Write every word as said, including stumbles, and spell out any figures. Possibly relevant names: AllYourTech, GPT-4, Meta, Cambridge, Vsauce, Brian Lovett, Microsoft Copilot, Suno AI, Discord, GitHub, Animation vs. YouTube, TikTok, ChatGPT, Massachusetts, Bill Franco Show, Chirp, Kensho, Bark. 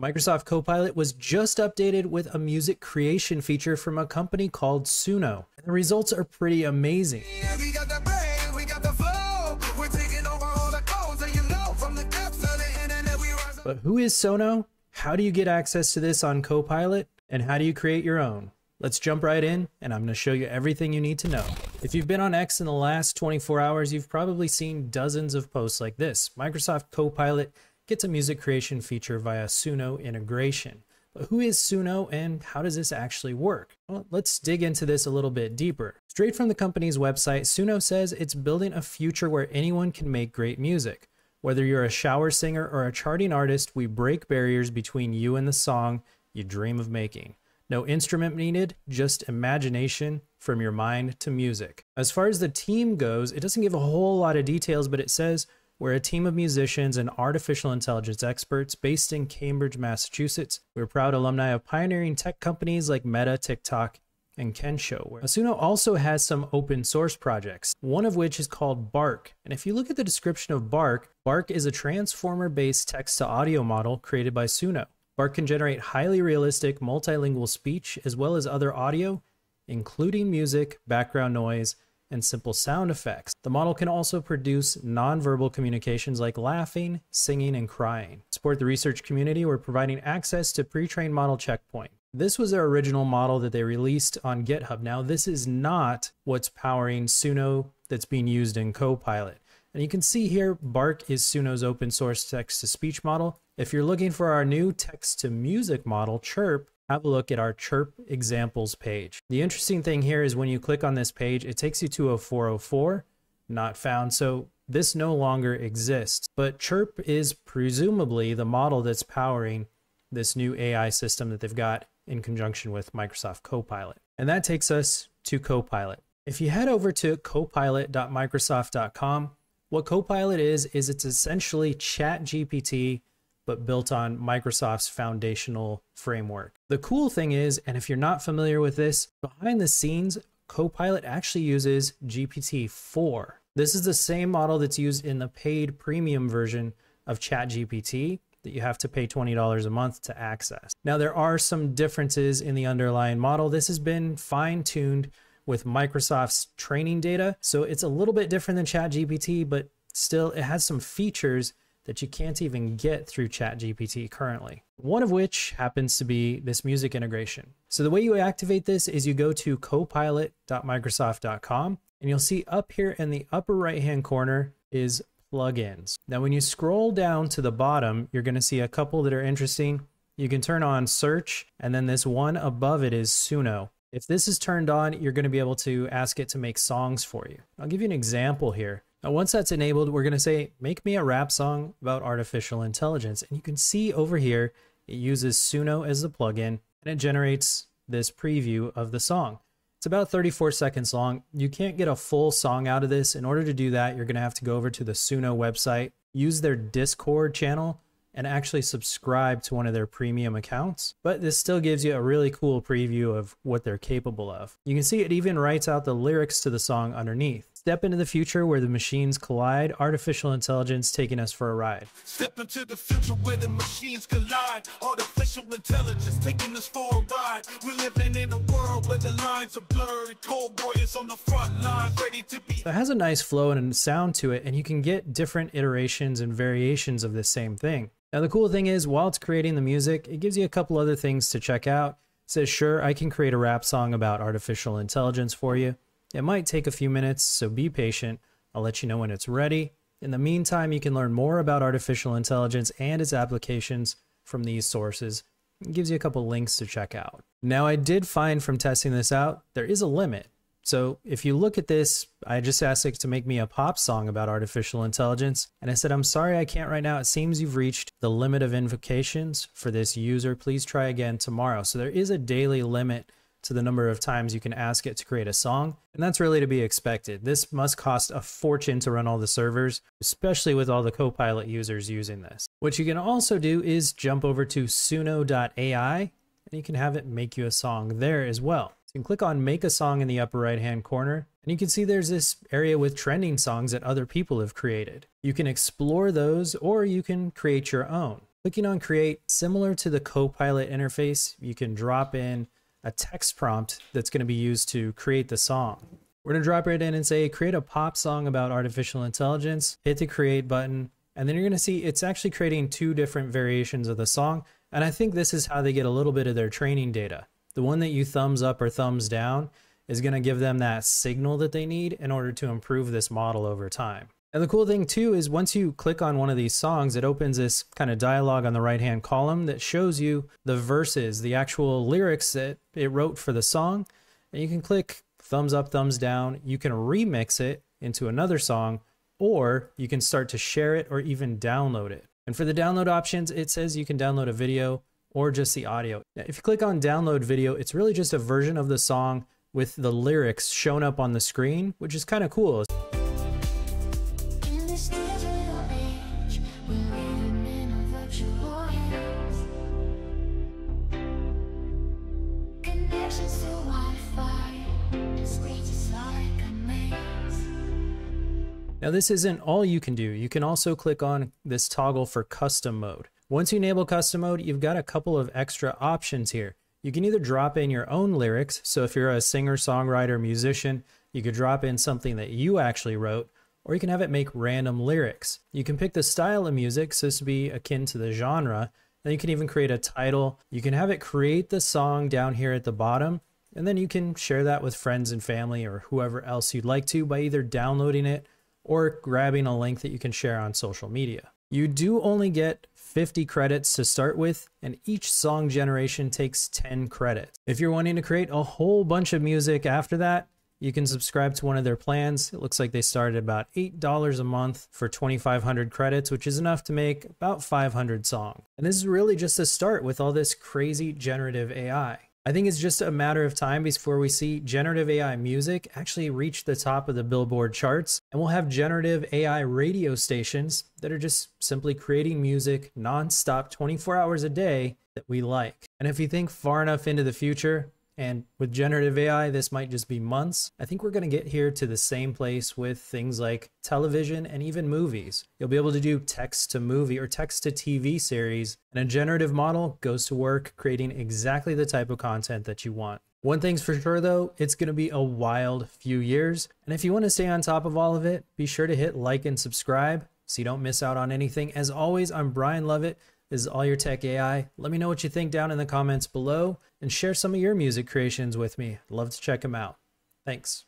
Microsoft Copilot was just updated with a music creation feature from a company called Suno, and the results are pretty amazing. Yeah, we got the brain, we got the flow. We're taking over all the codes that you know from the depths of the internet we rise up. But who is Suno? How do you get access to this on Copilot? And how do you create your own? Let's jump right in, and I'm going to show you everything you need to know. If you've been on X in the last twenty-four hours, you've probably seen dozens of posts like this. Microsoft Copilot gets a music creation feature via Suno integration. But who is Suno and how does this actually work? Well, let's dig into this a little bit deeper. Straight from the company's website, Suno says it's building a future where anyone can make great music. Whether you're a shower singer or a charting artist, we break barriers between you and the song you dream of making. No instrument needed, just imagination from your mind to music. As far as the team goes, it doesn't give a whole lot of details, but it says, we're a team of musicians and artificial intelligence experts based in Cambridge, Massachusetts. We're proud alumni of pioneering tech companies like Meta, TikTok, and Kensho. Suno also has some open source projects, one of which is called Bark. And if you look at the description of Bark, Bark is a transformer-based text-to-audio model created by Suno. Bark can generate highly realistic multilingual speech as well as other audio, including music, background noise, and simple sound effects. The model can also produce nonverbal communications like laughing, singing, and crying. To support the research community, we're providing access to pre-trained model checkpoint. This was their original model that they released on GitHub. Now, this is not what's powering Suno that's being used in Copilot. And you can see here, Bark is Suno's open source text-to-speech model. If you're looking for our new text-to-music model, Chirp, have a look at our Chirp examples page. The interesting thing here is when you click on this page, it takes you to a four oh four, not found. So this no longer exists, but Chirp is presumably the model that's powering this new A I system that they've got in conjunction with Microsoft Copilot. And that takes us to Copilot. If you head over to copilot dot microsoft dot com, what Copilot is, is it's essentially ChatGPT, but built on Microsoft's foundational framework. The cool thing is, and if you're not familiar with this, behind the scenes, Copilot actually uses G P T four. This is the same model that's used in the paid premium version of ChatGPT that you have to pay twenty dollars a month to access. Now, there are some differences in the underlying model. This has been fine-tuned with Microsoft's training data, so it's a little bit different than ChatGPT, but still it has some features that you can't even get through ChatGPT currently. One of which happens to be this music integration. So the way you activate this is you go to copilot dot microsoft dot com and you'll see up here in the upper right-hand corner is plugins. Now, when you scroll down to the bottom, you're gonna see a couple that are interesting. You can turn on search, and then this one above it is Suno. If this is turned on, you're gonna be able to ask it to make songs for you. I'll give you an example here. Now, once that's enabled, we're going to say, make me a rap song about artificial intelligence. And you can see over here, it uses Suno as the plugin, and it generates this preview of the song. It's about thirty-four seconds long. You can't get a full song out of this. In order to do that, you're going to have to go over to the Suno website, use their Discord channel, and actually subscribe to one of their premium accounts. But this still gives you a really cool preview of what they're capable of. You can see it even writes out the lyrics to the song underneath. Step into the future where the machines collide, artificial intelligence taking us for a ride. Step into the future where the machines collide, artificial intelligence taking us for a ride. We're living in a world where the lines are blurred, cold warriors on the front line, ready to be. So it has a nice flow and a sound to it, and you can get different iterations and variations of the same thing. Now, the cool thing is, while it's creating the music, it gives you a couple other things to check out. It says, sure, I can create a rap song about artificial intelligence for you. It might take a few minutes, so be patient. I'll let you know when it's ready. In the meantime, you can learn more about artificial intelligence and its applications from these sources. It gives you a couple links to check out. Now, I did find from testing this out, there is a limit. So if you look at this, I just asked it to make me a pop song about artificial intelligence. And I said, I'm sorry, I can't right now. It seems you've reached the limit of invocations for this user. Please try again tomorrow. So there is a daily limit to the number of times you can ask it to create a song. And that's really to be expected. This must cost a fortune to run all the servers, especially with all the Copilot users using this. What you can also do is jump over to Suno dot A I, and you can have it make you a song there as well. So you can click on Make a Song in the upper right-hand corner, and you can see there's this area with trending songs that other people have created. You can explore those, or you can create your own. Clicking on create, similar to the Copilot interface, you can drop in a text prompt that's going to be used to create the song. We're going to drop right in and say, create a pop song about artificial intelligence, hit the create button, and then you're going to see it's actually creating two different variations of the song. And I think this is how they get a little bit of their training data. The one that you thumbs up or thumbs down is going to give them that signal that they need in order to improve this model over time. And the cool thing too is once you click on one of these songs, it opens this kind of dialogue on the right-hand column that shows you the verses, the actual lyrics that it wrote for the song. And you can click thumbs up, thumbs down. You can remix it into another song, or you can start to share it or even download it. And for the download options, it says you can download a video or just the audio. Now, if you click on download video, it's really just a version of the song with the lyrics shown up on the screen, which is kind of cool. Now this isn't all you can do. You can also click on this toggle for custom mode. Once you enable custom mode, you've got a couple of extra options here. You can either drop in your own lyrics. So if you're a singer, songwriter, musician, you could drop in something that you actually wrote, or you can have it make random lyrics. You can pick the style of music, so this would be akin to the genre. Then you can even create a title. You can have it create the song down here at the bottom, and then you can share that with friends and family or whoever else you'd like to by either downloading it or grabbing a link that you can share on social media. You do only get fifty credits to start with, and each song generation takes ten credits. If you're wanting to create a whole bunch of music after that, you can subscribe to one of their plans. It looks like they started at about eight dollars a month for twenty-five hundred credits, which is enough to make about five hundred songs. And this is really just a start with all this crazy generative A I. I think it's just a matter of time before we see generative A I music actually reach the top of the Billboard charts, and we'll have generative A I radio stations that are just simply creating music nonstop twenty-four hours a day that we like. And if you think far enough into the future, and with generative A I, this might just be months, I think we're going to get here to the same place with things like television and even movies. You'll be able to do text to movie or text to T V series, and a generative model goes to work creating exactly the type of content that you want. One thing's for sure though, it's going to be a wild few years. And if you want to stay on top of all of it, be sure to hit like and subscribe so you don't miss out on anything. As always, I'm Brian Lovett. This is All Your Tech A I. Let me know what you think down in the comments below and share some of your music creations with me. I'd love to check them out. Thanks.